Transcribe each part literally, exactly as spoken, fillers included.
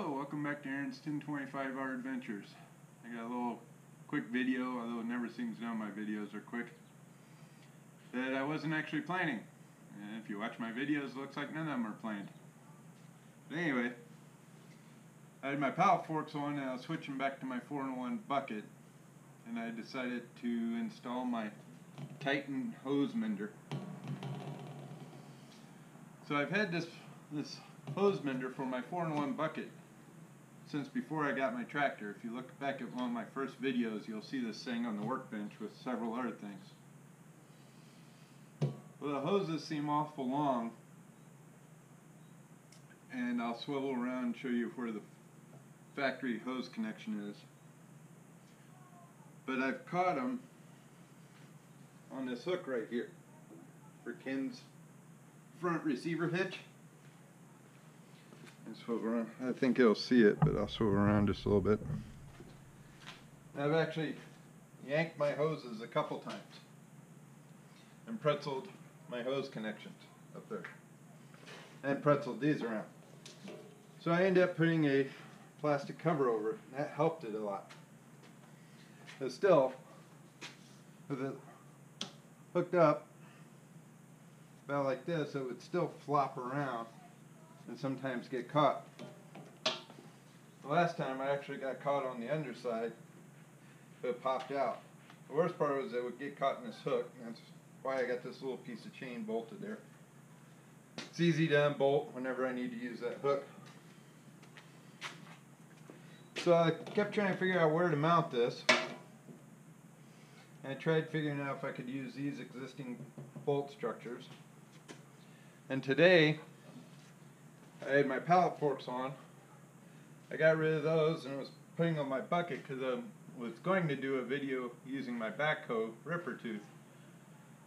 Hello, welcome back to Aaron's ten twenty-five R Adventures. I got a little quick video, although it never seems to know my videos are quick, that I wasn't actually planning. And if you watch my videos, it looks like none of them are planned. But anyway, I had my pallet forks on and I was switching back to my four in one bucket, and I decided to install my Titan hose mender. So I've had this, this hose mender for my four in one bucket since before I got my tractor. If you look back at one of my first videos, you'll see this thing on the workbench with several other things. Well, the hoses seem awful long, and I'll swivel around and show you where the factory hose connection is. But I've caught them on this hook right here for Ken's front receiver hitch. And swivel around. I think you'll see it, but I'll swivel around just a little bit. I've actually yanked my hoses a couple times and pretzeled my hose connections up there, and pretzeled these around. So I ended up putting a plastic cover over it, and that helped it a lot. But still, with it hooked up about like this, it would still flop around and sometimes get caught. The last time I actually got caught on the underside, but it popped out. The worst part was it would get caught in this hook, and that's why I got this little piece of chain bolted there. It's easy to unbolt whenever I need to use that hook. So I kept trying to figure out where to mount this, and I tried figuring out if I could use these existing bolt structures. And today, I had my pallet forks on. I got rid of those and was putting on my bucket because I was going to do a video using my backhoe ripper tooth.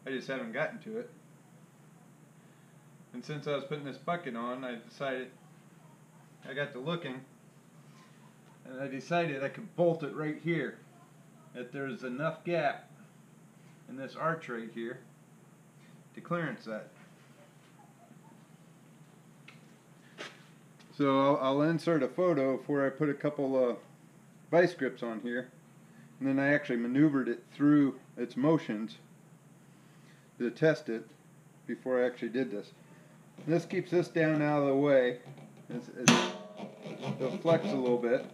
I just haven't gotten to it. And since I was putting this bucket on, I decided, I got to looking, and I decided I could bolt it right here. That there's enough gap in this arch right here to clearance that. So I'll, I'll insert a photo of where I put a couple of vice grips on here, and then I actually maneuvered it through its motions to test it before I actually did this. And this keeps this down out of the way. It's, it's, it'll flex a little bit.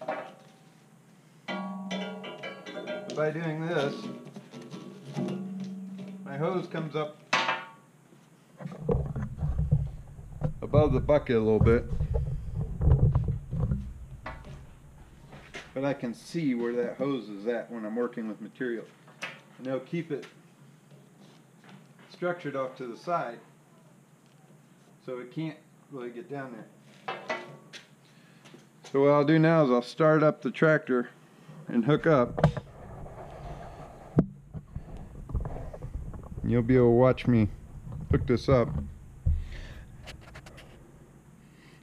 But by doing this, my hose comes up above the bucket a little bit, but I can see where that hose is at when I'm working with material, and they'll keep it structured off to the side so it can't really get down there. So what I'll do now is I'll start up the tractor and hook up, and you'll be able to watch me hook this up.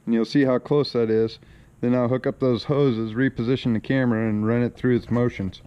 And you'll see how close that is. Then I'll hook up those hoses, reposition the camera, and run it through its motions.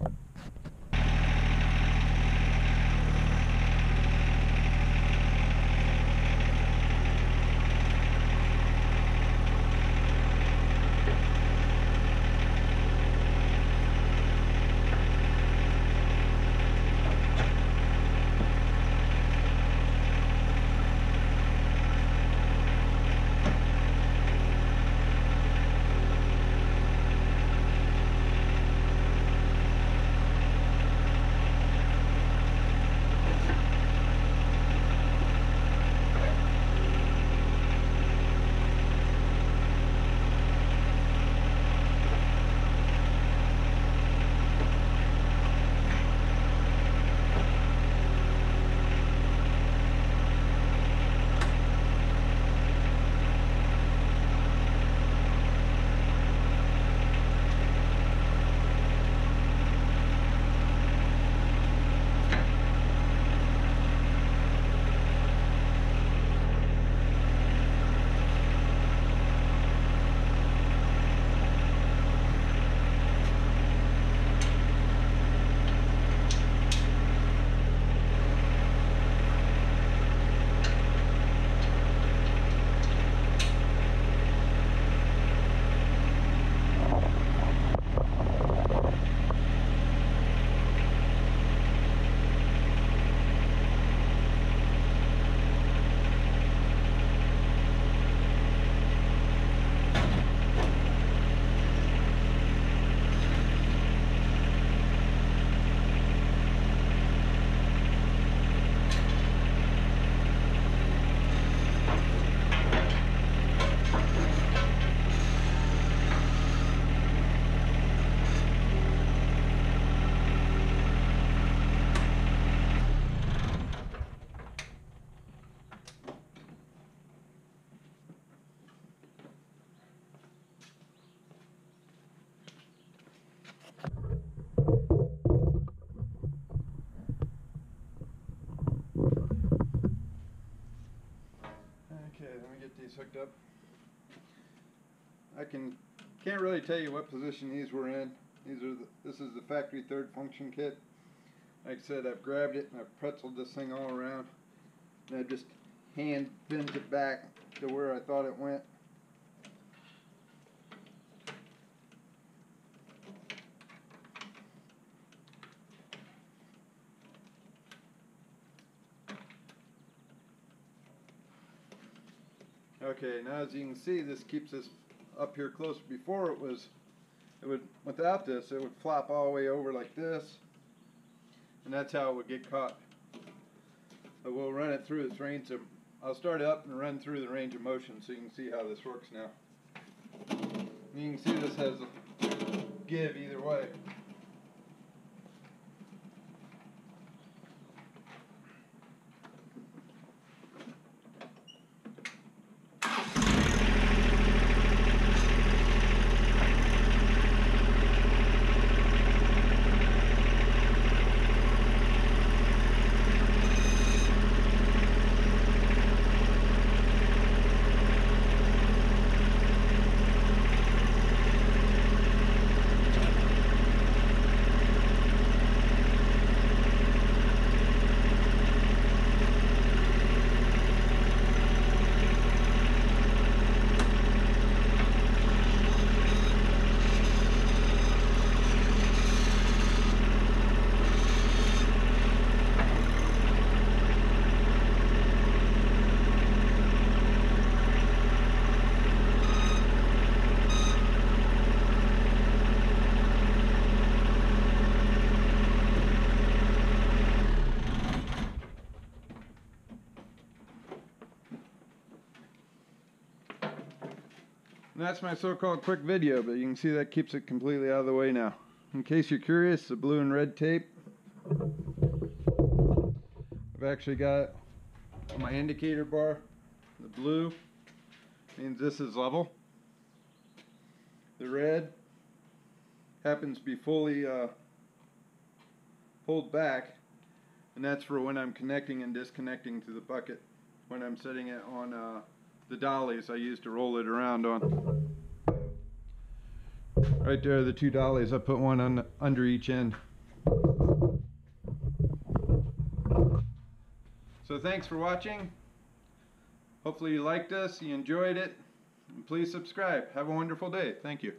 Okay, let me get these hooked up. I can can't really tell you what position these were in. These are the, this is the factory third function kit. Like I said, I've grabbed it and I've pretzeled this thing all around, and I just hand bends it back to where I thought it went. Okay, now as you can see, this keeps us up here close. Before it was, it would without this, it would flop all the way over like this, and that's how it would get caught. But we'll run it through this range of, I'll start it up and run through the range of motion so you can see how this works now. And you can see this has a give either way. And that's my so-called quick video, but you can see that keeps it completely out of the way now. In case you're curious, the blue and red tape, I've actually got on my indicator bar. The blue means this is level. The red happens to be fully uh, pulled back, and that's for when I'm connecting and disconnecting to the bucket, when I'm setting it on uh, the dollies I used to roll it around on. Right there are the two dollies. I put one on under each end. So thanks for watching. Hopefully you liked this, you enjoyed it, and please subscribe. Have a wonderful day. Thank you.